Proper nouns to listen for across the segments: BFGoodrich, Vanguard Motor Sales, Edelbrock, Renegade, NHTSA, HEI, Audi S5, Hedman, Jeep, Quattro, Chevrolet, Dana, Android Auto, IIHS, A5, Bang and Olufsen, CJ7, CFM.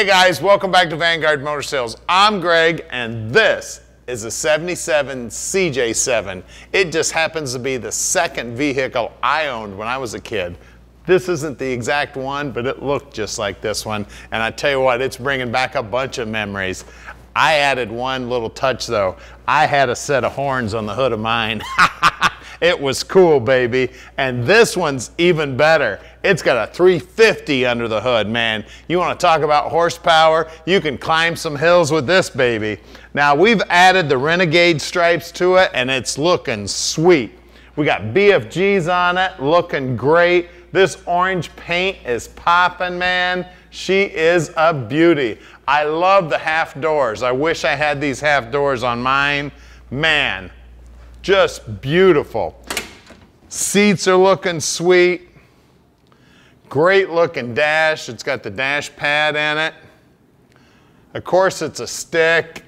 Hey guys, welcome back to Vanguard Motor Sales. I'm Greg and this is a 77 CJ7. It just happens to be the second vehicle I owned when I was a kid. This isn't the exact one, but it looked just like this one. And I tell you what, it's bringing back a bunch of memories. I added one little touch though. I had a set of horns on the hood of mine. It was cool, baby. And this one's even better. It's got a 350 under the hood, man. You want to talk about horsepower? You can climb some hills with this baby. Now we've added the Renegade stripes to it and it's looking sweet. We got BFGs on it, looking great. This orange paint is popping, man. She is a beauty. I love the half doors. I wish I had these half doors on mine. Man, just beautiful. Seats are looking sweet. Great looking dash. It's got the dash pad in it. Of course, it's a stick.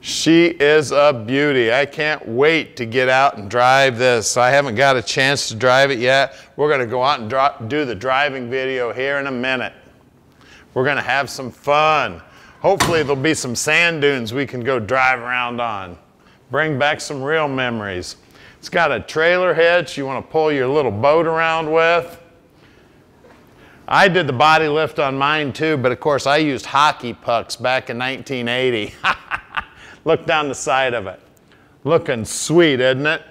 She is a beauty. I can't wait to get out and drive this. I haven't got a chance to drive it yet. We're going to go out and do the driving video here in a minute. We're going to have some fun. Hopefully there'll be some sand dunes we can go drive around on. Bring back some real memories. It's got a trailer hitch you want to pull your little boat around with. I did the body lift on mine too, but of course I used hockey pucks back in 1980. Look down the side of it. Looking sweet, isn't it?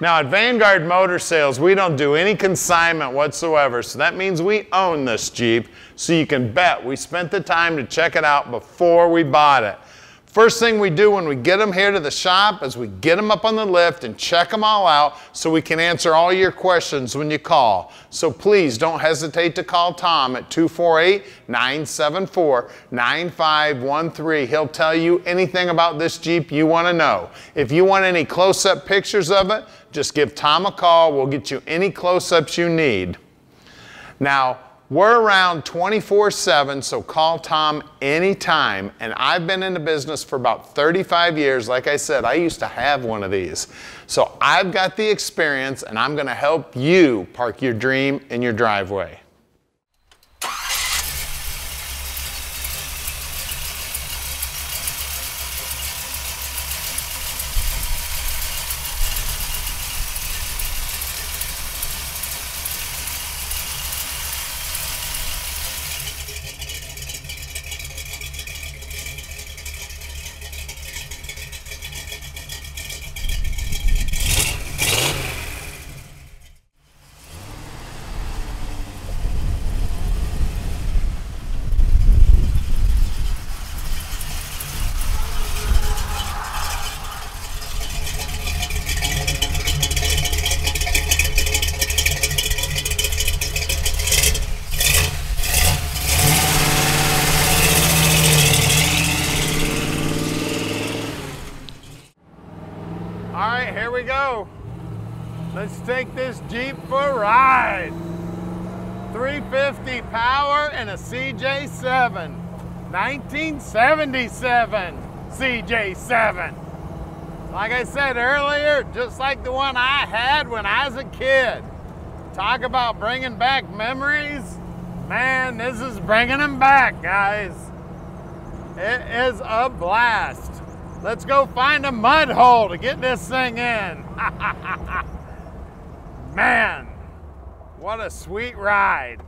Now at Vanguard Motor Sales, we don't do any consignment whatsoever, so that means we own this Jeep, so you can bet we spent the time to check it out before we bought it. First thing we do when we get them here to the shop is we get them up on the lift and check them all out so we can answer all your questions when you call. So please don't hesitate to call Tom at 248-974-9513. He'll tell you anything about this Jeep you want to know. If you want any close-up pictures of it, just give Tom a call. We'll get you any close-ups you need. Now, we're around 24/7, so call Tom anytime. And I've been in the business for about 35 years. Like I said, I used to have one of these. So I've got the experience and I'm gonna help you park your dream in your driveway. Let's take this Jeep for a ride. 350 power and a CJ7. 1977 CJ7. Like I said earlier, just like the one I had when I was a kid. Talk about bringing back memories. Man, this is bringing them back, guys. It is a blast. Let's go find a mud hole to get this thing in. Man, what a sweet ride.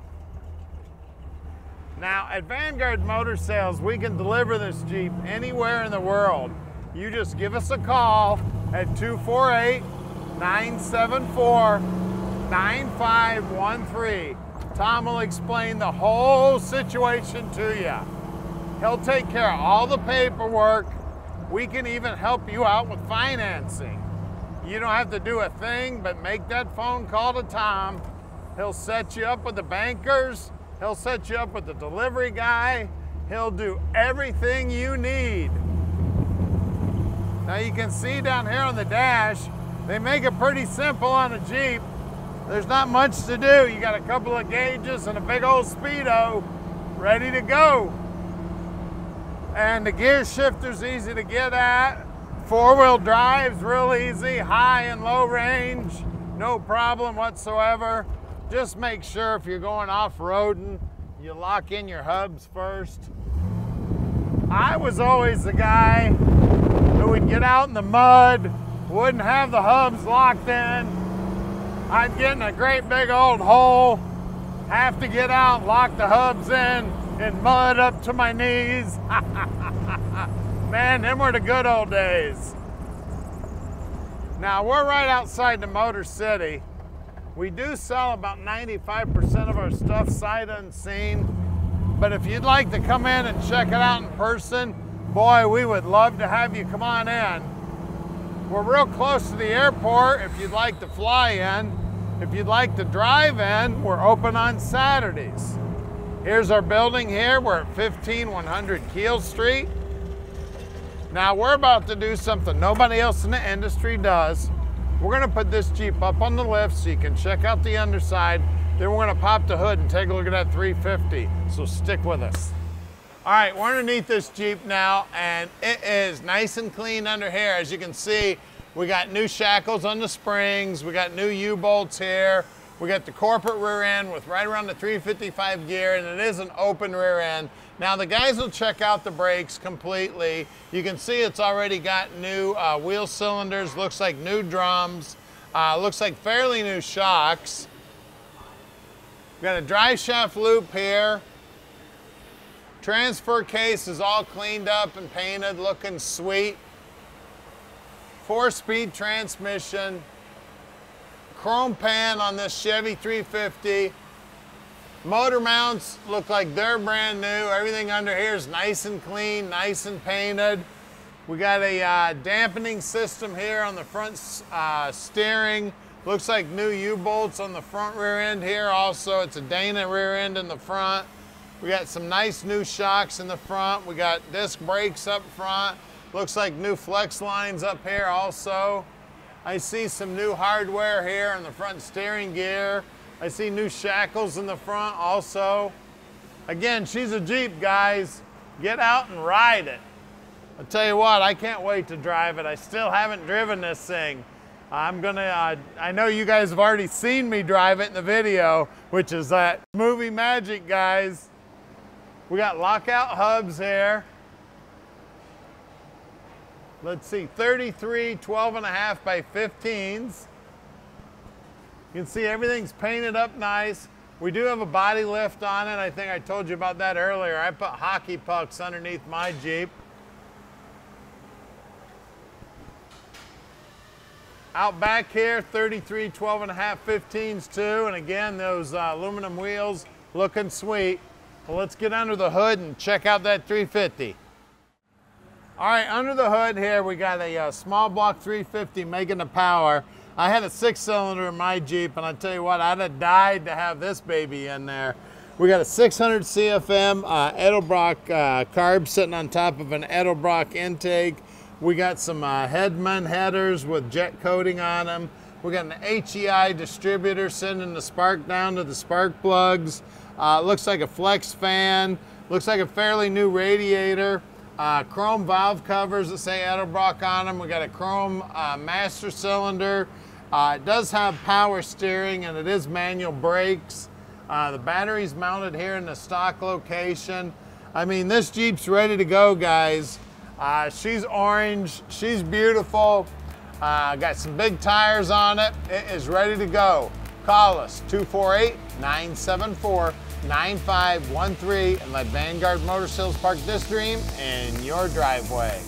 Now, at Vanguard Motor Sales, we can deliver this Jeep anywhere in the world. You just give us a call at 248-974-9513. Tom will explain the whole situation to you. He'll take care of all the paperwork. We can even help you out with financing. You don't have to do a thing, but make that phone call to Tom. He'll set you up with the bankers. He'll set you up with the delivery guy. He'll do everything you need. Now you can see down here on the dash, they make it pretty simple on a Jeep. There's not much to do. You got a couple of gauges and a big old Speedo ready to go. And the gear shifter's easy to get at. Four-wheel drive's real easy, high and low range, no problem whatsoever. Just make sure if you're going off-roading, you lock in your hubs first. I was always the guy who would get out in the mud, wouldn't have the hubs locked in. I'd get in a great big old hole, have to get out, lock the hubs in, and mud up to my knees. Man, them were the good old days. Now, we're right outside the Motor City. We do sell about 95% of our stuff sight unseen, but if you'd like to come in and check it out in person, boy, we would love to have you come on in. We're real close to the airport if you'd like to fly in. If you'd like to drive in, we're open on Saturdays. Here's our building here. We're at 15100 Keel Street. Now we're about to do something nobody else in the industry does. We're gonna put this Jeep up on the lift so you can check out the underside. Then we're gonna pop the hood and take a look at that 350. So stick with us. All right, we're underneath this Jeep now and it is nice and clean under here. As you can see, we got new shackles on the springs. We got new U-bolts here. We got the corporate rear end with right around the 355 gear, and it is an open rear end. Now the guys will check out the brakes completely. You can see it's already got new wheel cylinders, looks like new drums, looks like fairly new shocks. We got a drive shaft loop here. Transfer case is all cleaned up and painted, looking sweet. 4-speed transmission, chrome pan on this Chevy 350. Motor mounts look like they're brand new. Everything under here is nice and clean, nice and painted. We got a dampening system here on the front steering. Looks like new U-bolts on the front rear end here also. It's a Dana rear end in the front. We got some nice new shocks in the front. We got disc brakes up front. Looks like new flex lines up here also. I see some new hardware here on the front steering gear. I see new shackles in the front also. Again, she's a Jeep, guys. Get out and ride it. I'll tell you what, I can't wait to drive it. I still haven't driven this thing. I'm gonna, I know you guys have already seen me drive it in the video, which is that movie magic, guys. We got lockout hubs here. Let's see, 33 12.5 by 15s. You can see everything's painted up nice. We do have a body lift on it. I think I told you about that earlier. I put hockey pucks underneath my Jeep. Out back here, 33 12.5 15s too. And again, those aluminum wheels looking sweet. Well, let's get under the hood and check out that 350. All right, under the hood here, we got a small block 350 making the power. I had a 6-cylinder in my Jeep, and I tell you what, I'd have died to have this baby in there. We got a 600 CFM Edelbrock carb sitting on top of an Edelbrock intake. We got some Hedman headers with jet coating on them. We got an HEI distributor sending the spark down to the spark plugs. Looks like a flex fan. Looks like a fairly new radiator. Chrome valve covers that say Edelbrock on them. We got a chrome master cylinder. It does have power steering and it is manual brakes. The battery's mounted here in the stock location. I mean, this Jeep's ready to go, guys. She's orange, she's beautiful. Got some big tires on it. It is ready to go. Call us, 248-974-9513, and let Vanguard Motor Sales park this dream in your driveway.